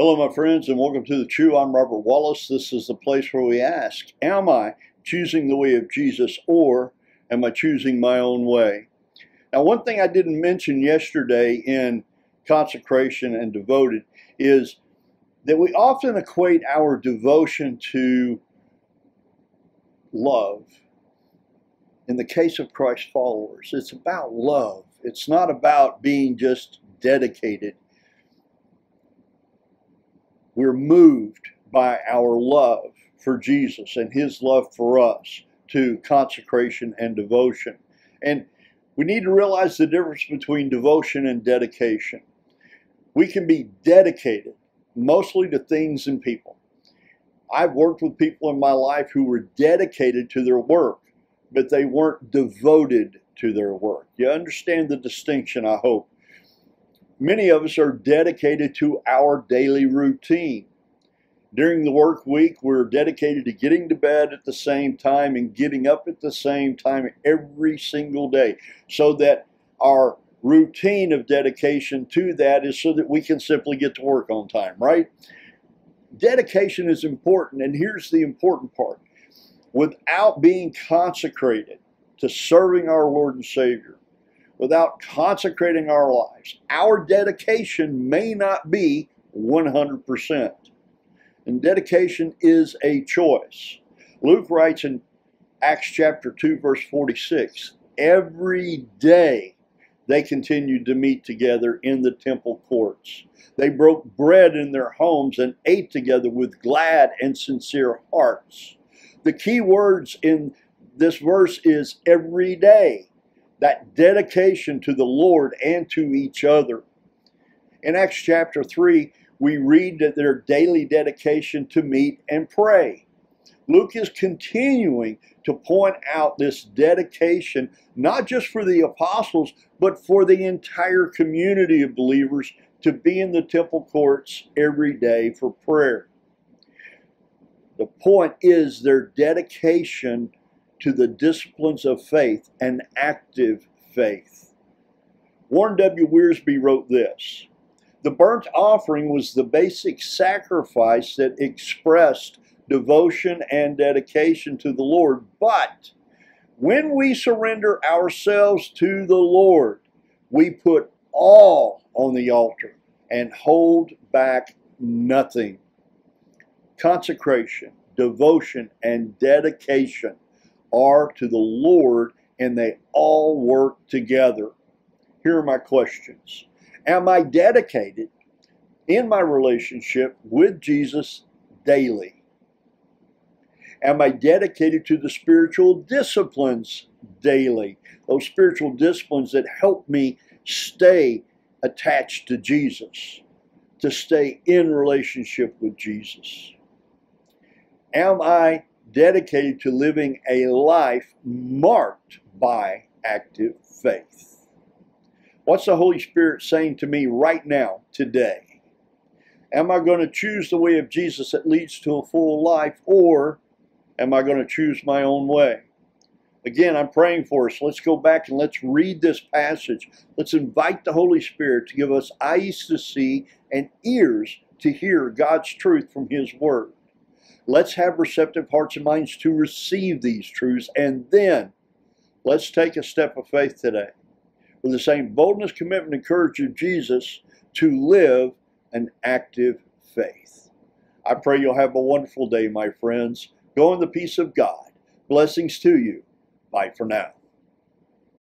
Hello, my friends, and welcome to The Chew. I'm Robert Wallace. This is the place where we ask, am I choosing the way of Jesus, or am I choosing my own way? Now, one thing I didn't mention yesterday in consecration and devoted is that we often equate our devotion to love. In the case of Christ's followers, it's about love. It's not about being just dedicated. We're moved by our love for Jesus and his love for us to consecration and devotion. And we need to realize the difference between devotion and dedication. We can be dedicated mostly to things and people. I've worked with people in my life who were dedicated to their work, but they weren't devoted to their work. You understand the distinction, I hope. Many of us are dedicated to our daily routine. During the work week, we're dedicated to getting to bed at the same time and getting up at the same time every single day, so that our routine of dedication to that is so that we can simply get to work on time, right? Dedication is important, and here's the important part. Without being consecrated to serving our Lord and Savior, without consecrating our lives, our dedication may not be 100%. And dedication is a choice. Luke writes in Acts chapter 2, verse 46, every day they continued to meet together in the temple courts. They broke bread in their homes and ate together with glad and sincere hearts. The key words in this verse is every day. That dedication to the Lord and to each other. In Acts chapter 3, we read that their daily dedication to meet and pray. Luke is continuing to point out this dedication, not just for the apostles, but for the entire community of believers to be in the temple courts every day for prayer. The point is their dedication to the disciplines of faith, an active faith. Warren W. Wiersbe wrote this: the burnt offering was the basic sacrifice that expressed devotion and dedication to the Lord, but when we surrender ourselves to the Lord, we put all on the altar and hold back nothing. Consecration, devotion, and dedication are to the Lord, and they all work together. Here are my questions. Am I dedicated in my relationship with Jesus daily? Am I dedicated to the spiritual disciplines daily? Those spiritual disciplines that help me stay attached to Jesus, to stay in relationship with Jesus. Am I dedicated to living a life marked by active faith? What's the Holy Spirit saying to me right now, today? Am I going to choose the way of Jesus that leads to a full life, or am I going to choose my own way? Again, I'm praying for us. Let's go back and let's read this passage. Let's invite the Holy Spirit to give us eyes to see and ears to hear God's truth from his word. Let's have receptive hearts and minds to receive these truths, and then let's take a step of faith today with the same boldness, commitment, and courage of Jesus to live an active faith. I pray you'll have a wonderful day, my friends. Go in the peace of God. Blessings to you. Bye for now.